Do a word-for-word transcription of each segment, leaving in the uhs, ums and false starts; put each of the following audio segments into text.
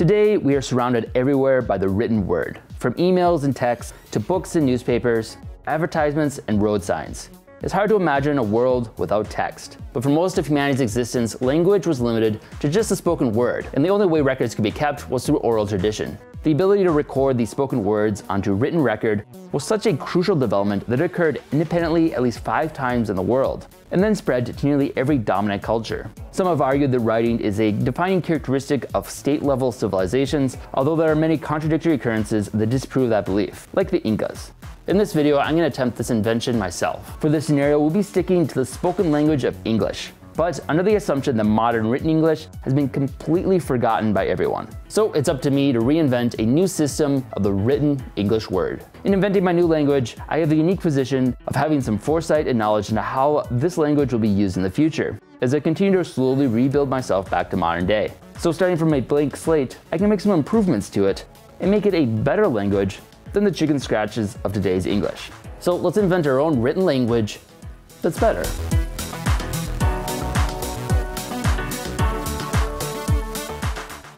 Today, we are surrounded everywhere by the written word, from emails and texts to books and newspapers, advertisements and road signs. It's hard to imagine a world without text, but for most of humanity's existence, language was limited to just the spoken word, and the only way records could be kept was through oral tradition. The ability to record these spoken words onto written record was such a crucial development that it occurred independently at least five times in the world, and then spread to nearly every dominant culture. Some have argued that writing is a defining characteristic of state-level civilizations, although there are many contradictory occurrences that disprove that belief, like the Incas. In this video, I'm going to attempt this invention myself. For this scenario, we'll be sticking to the spoken language of English, but under the assumption that modern written English has been completely forgotten by everyone. So it's up to me to reinvent a new system of the written English word. In inventing my new language, I have the unique position of having some foresight and knowledge into how this language will be used in the future, as I continue to slowly rebuild myself back to modern day. So starting from a blank slate, I can make some improvements to it and make it a better language than the chicken scratches of today's English. So let's invent our own written language that's better.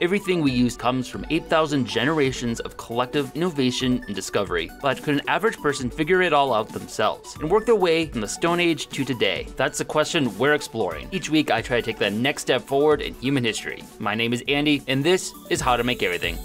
Everything we use comes from eight thousand generations of collective innovation and discovery. But could an average person figure it all out themselves and work their way from the Stone Age to today? That's the question we're exploring. Each week, I try to take the next step forward in human history. My name is Andy, and this is How to Make Everything.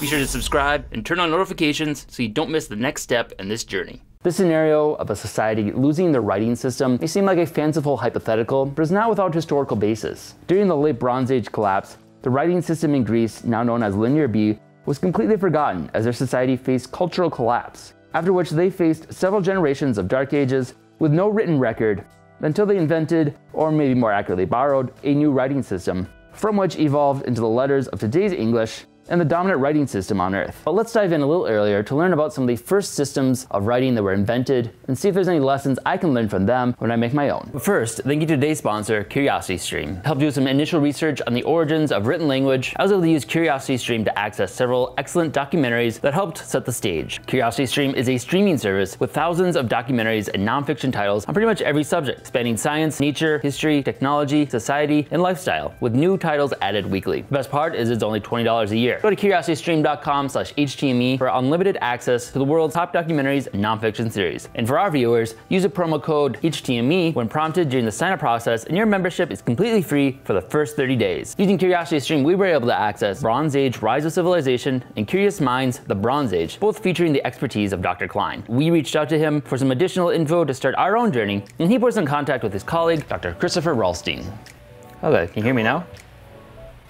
Be sure to subscribe and turn on notifications so you don't miss the next step in this journey. This scenario of a society losing their writing system may seem like a fanciful hypothetical, but is not without historical basis. During the late Bronze Age collapse, the writing system in Greece, now known as Linear B, was completely forgotten as their society faced cultural collapse, after which they faced several generations of Dark Ages with no written record until they invented, or maybe more accurately borrowed, a new writing system, from which evolved into the letters of today's English and the dominant writing system on Earth. But let's dive in a little earlier to learn about some of the first systems of writing that were invented and see if there's any lessons I can learn from them when I make my own. But first, thank you to today's sponsor, CuriosityStream. To help do some initial research on the origins of written language, I was able to use CuriosityStream to access several excellent documentaries that helped set the stage. CuriosityStream is a streaming service with thousands of documentaries and nonfiction titles on pretty much every subject, spanning science, nature, history, technology, society, and lifestyle, with new titles added weekly. The best part is it's only twenty dollars a year. Go to curiosity stream dot com slash H T M E for unlimited access to the world's top documentaries and nonfiction series. And for our viewers, use a promo code H T M E when prompted during the sign-up process, and your membership is completely free for the first thirty days. Using CuriosityStream, we were able to access Bronze Age Rise of Civilization and Curious Minds The Bronze Age, both featuring the expertise of Doctor Klein. We reached out to him for some additional info to start our own journey, and he put us in contact with his colleague, Doctor Christopher Ralstine. Okay, can you hear me now?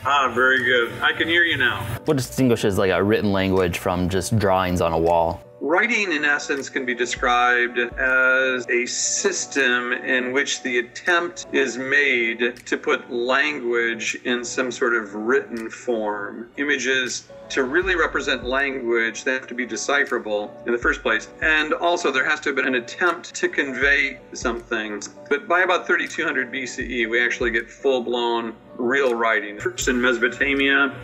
Ah, very good. I can hear you now. What distinguishes like a written language from just drawings on a wall? Writing, in essence, can be described as a system in which the attempt is made to put language in some sort of written form. Images, to really represent language, they have to be decipherable in the first place. And also, there has to have been an attempt to convey something. But by about thirty-two hundred B C E, we actually get full-blown real writing. First in Mesopotamia,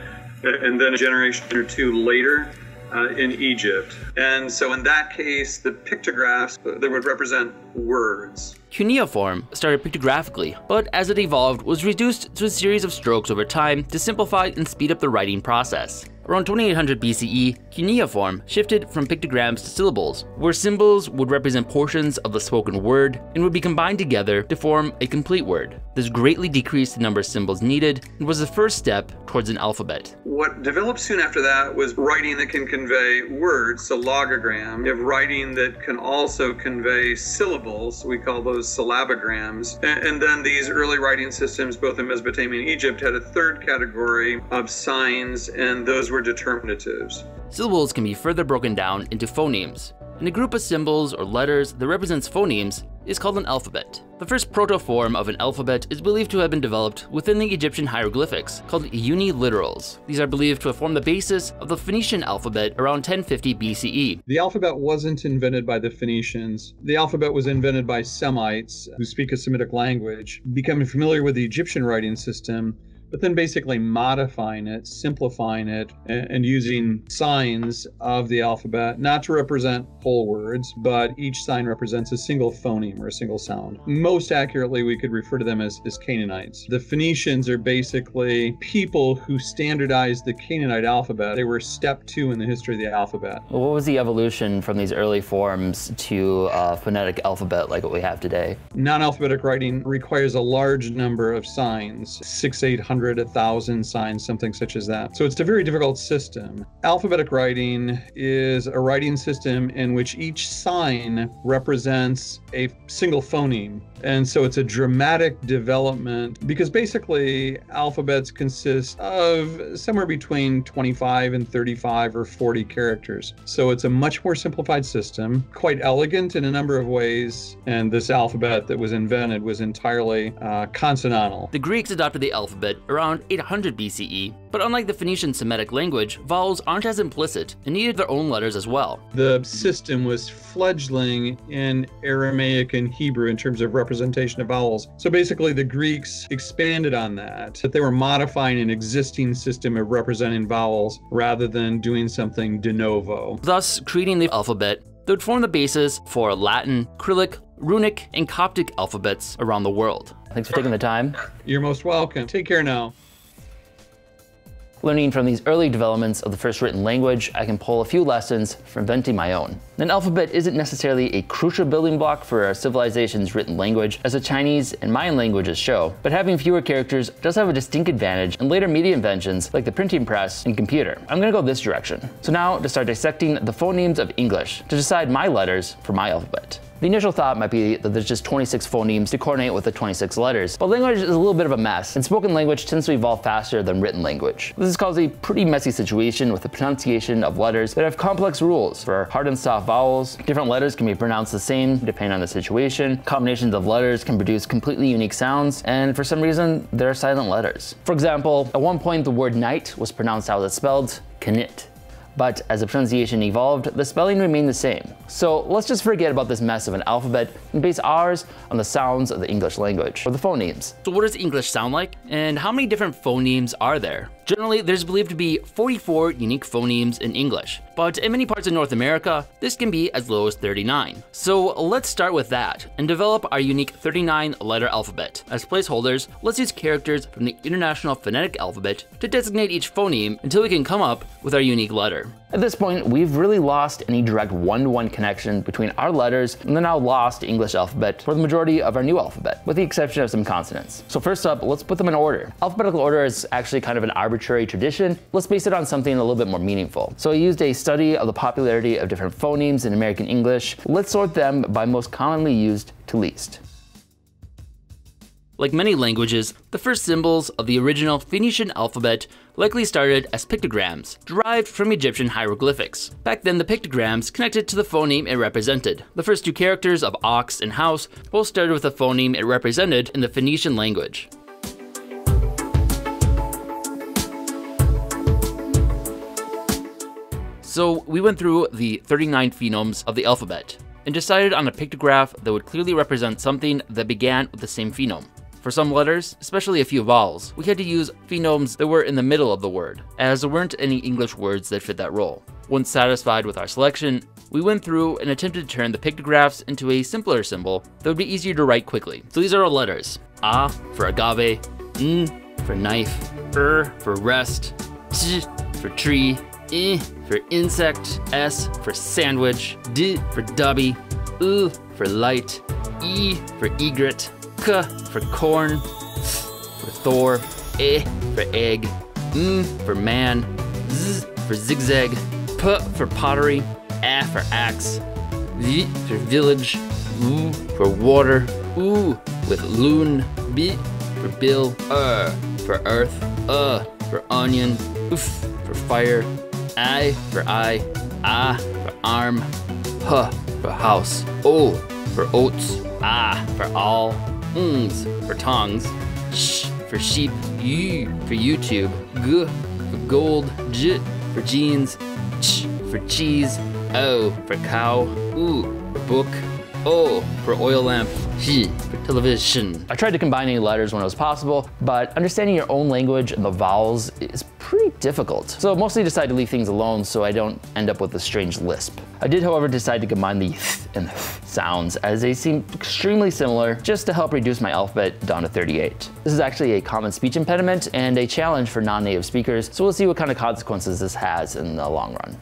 and then a generation or two later, Uh, in Egypt. And so in that case, the pictographs, they would represent words. Cuneiform started pictographically, but as it evolved, was reduced to a series of strokes over time to simplify and speed up the writing process. Around twenty-eight hundred B C E, cuneiform shifted from pictograms to syllables, where symbols would represent portions of the spoken word and would be combined together to form a complete word. This greatly decreased the number of symbols needed and was the first step towards an alphabet. What developed soon after that was writing that can convey words, so logogram. You have writing that can also convey syllables, we call those syllabograms. And then these early writing systems, both in Mesopotamia and Egypt, had a third category of signs, and those were determinatives. Syllables can be further broken down into phonemes, and a group of symbols or letters that represents phonemes is called an alphabet. The first protoform of an alphabet is believed to have been developed within the Egyptian hieroglyphics, called uniliterals. These are believed to have formed the basis of the Phoenician alphabet around ten fifty B C E. The alphabet wasn't invented by the Phoenicians. The alphabet was invented by Semites, who speak a Semitic language. Becoming familiar with the Egyptian writing system, but then basically modifying it, simplifying it, and, and using signs of the alphabet, not to represent whole words, but each sign represents a single phoneme or a single sound. Most accurately, we could refer to them as, as Canaanites. The Phoenicians are basically people who standardized the Canaanite alphabet. They were step two in the history of the alphabet. Well, what was the evolution from these early forms to a phonetic alphabet like what we have today? Non-alphabetic writing requires a large number of signs, six, eight hundred, a thousand signs, something such as that. So it's a very difficult system. Alphabetic writing is a writing system in which each sign represents a single phoneme. And so it's a dramatic development because basically alphabets consist of somewhere between twenty-five and thirty-five or forty characters. So it's a much more simplified system, quite elegant in a number of ways. And this alphabet that was invented was entirely uh, consonantal. The Greeks adopted the alphabet around eight hundred B C E, but unlike the Phoenician Semitic language, vowels aren't as implicit and needed their own letters as well. The system was fledgling in Aramaic and Hebrew in terms of representation. representation of vowels. So basically the Greeks expanded on that, that they were modifying an existing system of representing vowels rather than doing something de novo. Thus, creating the alphabet that would form the basis for Latin, Cyrillic, Runic, and Coptic alphabets around the world. Thanks for taking the time. You're most welcome. Take care now. Learning from these early developments of the first written language, I can pull a few lessons from inventing my own. An alphabet isn't necessarily a crucial building block for our civilization's written language, as the Chinese and Mayan languages show, but having fewer characters does have a distinct advantage in later media inventions like the printing press and computer. I'm gonna go this direction. So now to start dissecting the phonemes of English to decide my letters for my alphabet. The initial thought might be that there's just twenty-six phonemes to coordinate with the twenty-six letters, but language is a little bit of a mess, and spoken language tends to evolve faster than written language. This causes a pretty messy situation with the pronunciation of letters that have complex rules for hard and soft vowels. Different letters can be pronounced the same depending on the situation. Combinations of letters can produce completely unique sounds, and for some reason, there are silent letters. For example, at one point the word knight was pronounced how it's spelled, knit. But as the pronunciation evolved, the spelling remained the same. So let's just forget about this mess of an alphabet and base ours on the sounds of the English language, or the phonemes. So what does English sound like, and how many different phonemes are there? Generally, there's believed to be forty-four unique phonemes in English, but in many parts of North America, this can be as low as thirty-nine. So let's start with that and develop our unique thirty-nine letter alphabet. As placeholders, let's use characters from the International Phonetic Alphabet to designate each phoneme until we can come up with our unique letter. At this point, we've really lost any direct one-to-one connection between our letters and the now lost English alphabet for the majority of our new alphabet, with the exception of some consonants. So first up, let's put them in order. Alphabetical order is actually kind of an arbitrary tradition. Let's base it on something a little bit more meaningful. So I used a study of the popularity of different phonemes in American English. Let's sort them by most commonly used to least. Like many languages, the first symbols of the original Phoenician alphabet likely started as pictograms, derived from Egyptian hieroglyphics. Back then, the pictograms connected to the phoneme it represented. The first two characters of ox and house both started with the phoneme it represented in the Phoenician language. So we went through the thirty-nine phonemes of the alphabet and decided on a pictograph that would clearly represent something that began with the same phenome. For some letters, especially a few vowels, we had to use phonemes that were in the middle of the word, as there weren't any English words that fit that role. Once satisfied with our selection, we went through and attempted to turn the pictographs into a simpler symbol that would be easier to write quickly. So these are our letters. A for agave, N for knife, R for rest, T for tree, I for insect, S for sandwich, D for dubby, U for light, E for egret, K for corn, Th for Thor, E for egg, M for man, Z for zigzag, P for pottery, A for axe, V for village, W for water, U with loon, B for bill, Er for earth, Uh for onion, Oof for fire, I for eye, A for arm, H for house, O for oats, A for all, Ngs for tongs, Sh for sheep, U for YouTube, G for gold, J for jeans, Ch for cheese, O for cow, U for book, O for oil lamp, T for television. I tried to combine any letters when it was possible, but understanding your own language and the vowels is pretty difficult. So mostly decided to leave things alone so I don't end up with a strange lisp. I did, however, decide to combine the th and th sounds as they seem extremely similar just to help reduce my alphabet down to thirty-eight. This is actually a common speech impediment and a challenge for non-native speakers, so we'll see what kind of consequences this has in the long run.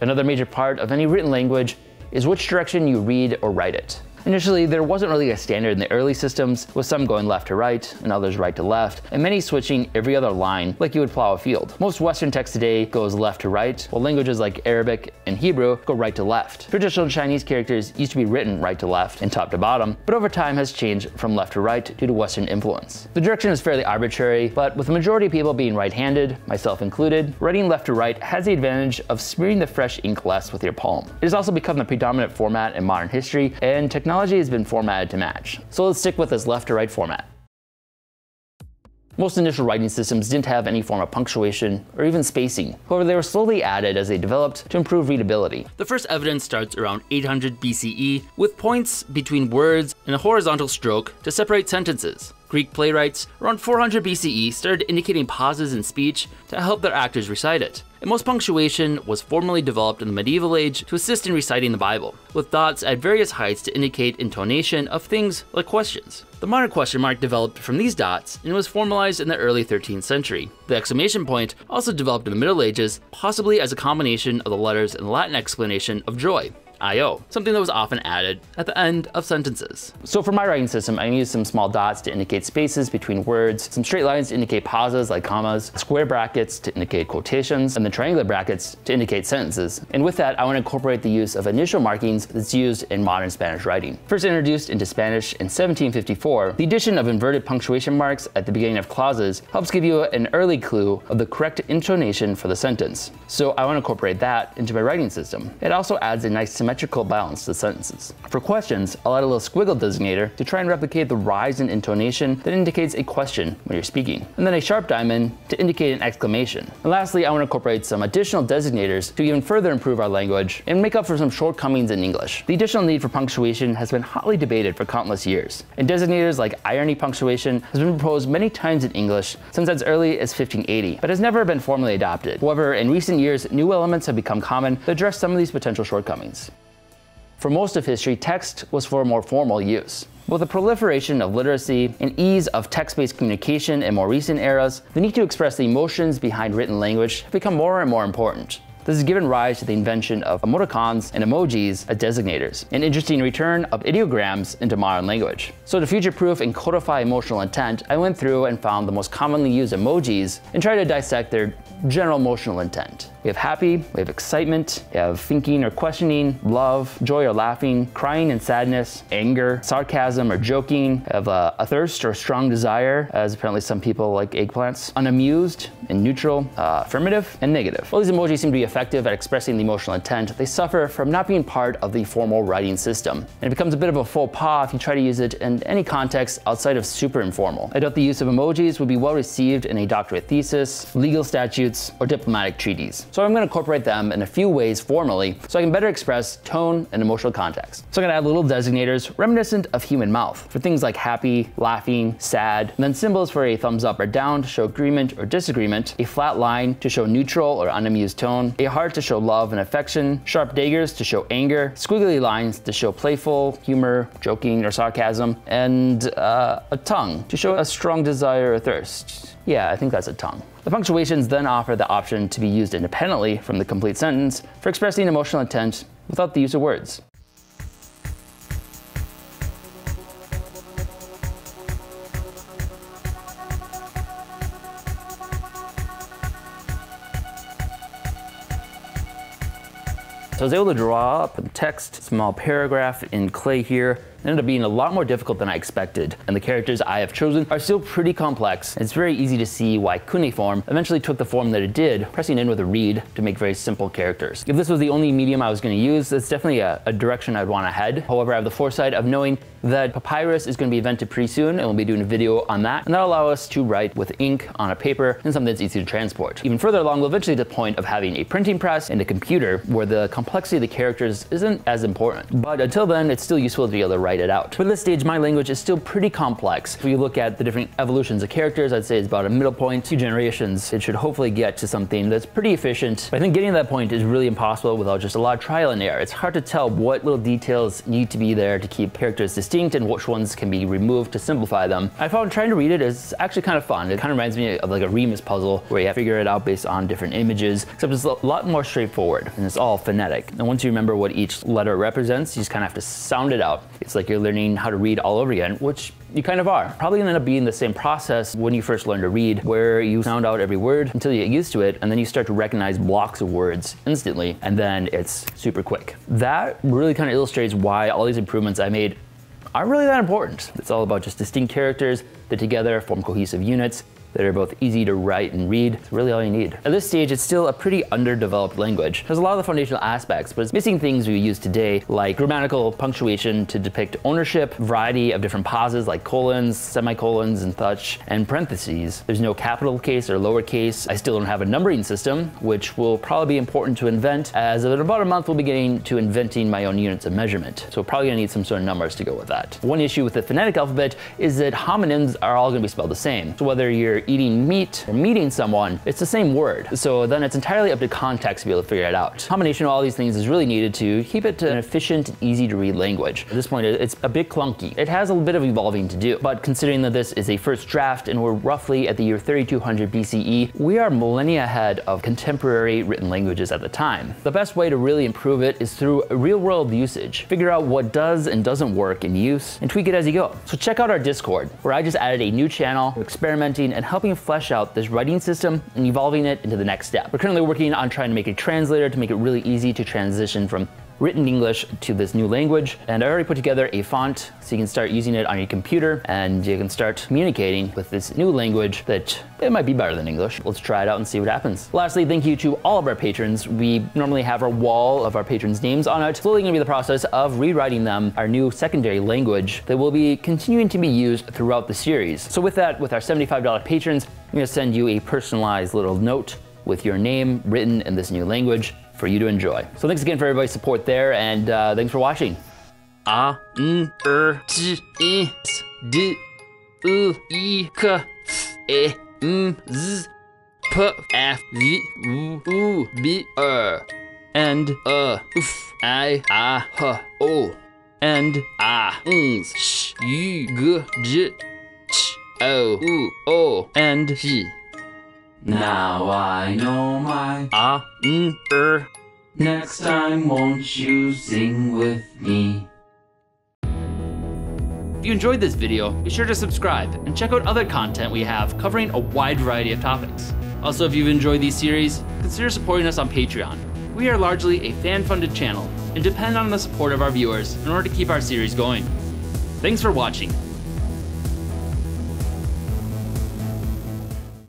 Another major part of any written language is which direction you read or write it. Initially, there wasn't really a standard in the early systems, with some going left to right and others right to left, and many switching every other line like you would plow a field. Most Western text today goes left to right, while languages like Arabic and Hebrew go right to left. Traditional Chinese characters used to be written right to left and top to bottom, but over time has changed from left to right due to Western influence. The direction is fairly arbitrary, but with the majority of people being right-handed, myself included, writing left to right has the advantage of smearing the fresh ink less with your palm. It has also become the predominant format in modern history, and technology Technology has been formatted to match, so let's stick with this left to right format. Most initial writing systems didn't have any form of punctuation or even spacing. However, they were slowly added as they developed to improve readability. The first evidence starts around eight hundred B C E with points between words and a horizontal stroke to separate sentences. Greek playwrights around four hundred B C E started indicating pauses in speech to help their actors recite it. And most punctuation was formally developed in the medieval age to assist in reciting the Bible, with dots at various heights to indicate intonation of things like questions. The modern question mark developed from these dots and was formalized in the early thirteenth century. The exclamation point also developed in the Middle Ages, possibly as a combination of the letters and the Latin explanation of joy, I O, something that was often added at the end of sentences. So for my writing system, I used some small dots to indicate spaces between words, some straight lines to indicate pauses like commas, square brackets to indicate quotations, and the triangular brackets to indicate sentences. And with that, I want to incorporate the use of initial markings that's used in modern Spanish writing. First introduced into Spanish in seventeen fifty-four, the addition of inverted punctuation marks at the beginning of clauses helps give you an early clue of the correct intonation for the sentence. So I want to incorporate that into my writing system. It also adds a nice symmetrical balance to sentences. For questions, I'll add a little squiggle designator to try and replicate the rise in intonation that indicates a question when you're speaking, and then a sharp diamond to indicate an exclamation. And lastly, I want to incorporate some additional designators to even further improve our language and make up for some shortcomings in English. The additional need for punctuation has been hotly debated for countless years, and designators like irony punctuation has been proposed many times in English since as early as fifteen eighty, but has never been formally adopted. However, in recent years, new elements have become common to address some of these potential shortcomings. For most of history, text was for more formal use. With the proliferation of literacy and ease of text-based communication in more recent eras, the need to express the emotions behind written language have become more and more important. This has given rise to the invention of emoticons and emojis as designators, an interesting return of ideograms into modern language. So to future-proof and codify emotional intent, I went through and found the most commonly used emojis and tried to dissect their general emotional intent. We have happy, we have excitement, we have thinking or questioning, love, joy or laughing, crying and sadness, anger, sarcasm or joking, we have a, a thirst or strong desire, as apparently some people like eggplants, unamused and neutral, uh, affirmative and negative. While these emojis seem to be effective at expressing the emotional intent, they suffer from not being part of the formal writing system. And it becomes a bit of a faux pas if you try to use it in any context outside of super informal. I doubt the use of emojis would be well received in a doctorate thesis, legal statutes, or diplomatic treaties. So I'm going to incorporate them in a few ways formally so I can better express tone and emotional context. So I'm going to add little designators reminiscent of human mouth for things like happy, laughing, sad, and then symbols for a thumbs up or down to show agreement or disagreement, a flat line to show neutral or unamused tone, a heart to show love and affection, sharp daggers to show anger, squiggly lines to show playful, humor, joking, or sarcasm, and uh, a tongue to show a strong desire or thirst. Yeah, I think that's a tongue. The punctuations then offer the option to be used independently from the complete sentence for expressing emotional intent without the use of words. So I was able to draw up a text, small paragraph in clay here. It ended up being a lot more difficult than I expected, and the characters I have chosen are still pretty complex, and it's very easy to see why cuneiform eventually took the form that it did, pressing in with a reed to make very simple characters. If this was the only medium I was going to use, that's definitely a, a direction I'd want to head. However, I have the foresight of knowing that papyrus is going to be invented pretty soon, and we'll be doing a video on that, and that'll allow us to write with ink on a paper and something that's easy to transport. Even further along, we'll eventually get to the point of having a printing press and a computer where the complexity of the characters isn't as important. But until then, it's still useful to be able to write write it out. But at this stage, my language is still pretty complex. If you look at the different evolutions of characters, I'd say it's about a middle point, two generations. It should hopefully get to something that's pretty efficient. But I think getting to that point is really impossible without just a lot of trial and error. It's hard to tell what little details need to be there to keep characters distinct and which ones can be removed to simplify them. I found trying to read it is actually kind of fun. It kind of reminds me of like a Remus puzzle where you have to figure it out based on different images, except it's a lot more straightforward and it's all phonetic. And once you remember what each letter represents, you just kind of have to sound it out. It's like you're learning how to read all over again, which you kind of are. Probably gonna end up being the same process when you first learn to read, where you sound out every word until you get used to it, and then you start to recognize blocks of words instantly, and then it's super quick. That really kind of illustrates why all these improvements I made aren't really that important. It's all about just distinct characters that together form cohesive units that are both easy to write and read. It's really all you need. At this stage, it's still a pretty underdeveloped language. There's a lot of the foundational aspects, but it's missing things we use today, like grammatical punctuation to depict ownership, variety of different pauses like colons, semicolons, and such, and parentheses. There's no capital case or lowercase. I still don't have a numbering system, which will probably be important to invent, as in about a month we'll be getting to inventing my own units of measurement. So we're probably gonna need some sort of numbers to go with that. One issue with the phonetic alphabet is that homonyms are all gonna be spelled the same. So whether you're eating meat or meeting someone, it's the same word. So then it's entirely up to context to be able to figure it out. Combination of all these things is really needed to keep it to an efficient, easy to read language. At this point, it's a bit clunky. It has a bit of evolving to do, but considering that this is a first draft and we're roughly at the year thirty-two hundred B C E, we are millennia ahead of contemporary written languages at the time. The best way to really improve it is through real world usage. Figure out what does and doesn't work in use and tweak it as you go. So check out our Discord, where I just added a new channel, experimenting and helping flesh out this writing system and evolving it into the next step. We're currently working on trying to make a translator to make it really easy to transition from written English to this new language. And I already put together a font so you can start using it on your computer and you can start communicating with this new language that it might be better than English. Let's try it out and see what happens. Lastly, thank you to all of our patrons. We normally have our wall of our patrons' names on it. It's slowly gonna be the process of rewriting them, our new secondary language that will be continuing to be used throughout the series. So with that, with our seventy-five dollar patrons, I'm gonna send you a personalized little note with your name written in this new language for you to enjoy. So thanks again for everybody's support there, and uh, thanks for watching. A, N, R, T, E, S, D, U, I, K, S, E, M, Z, P, F, V, U, U, B, R, and A, F, I, A, H, O, and A, N, S, U, G, J, Ch, O, U, O, and H. Now I know my ah, mm, er. Next time, won't you sing with me? If you enjoyed this video, be sure to subscribe and check out other content we have covering a wide variety of topics. Also, if you've enjoyed these series, consider supporting us on Patreon. We are largely a fan-funded channel and depend on the support of our viewers in order to keep our series going. Thanks for watching.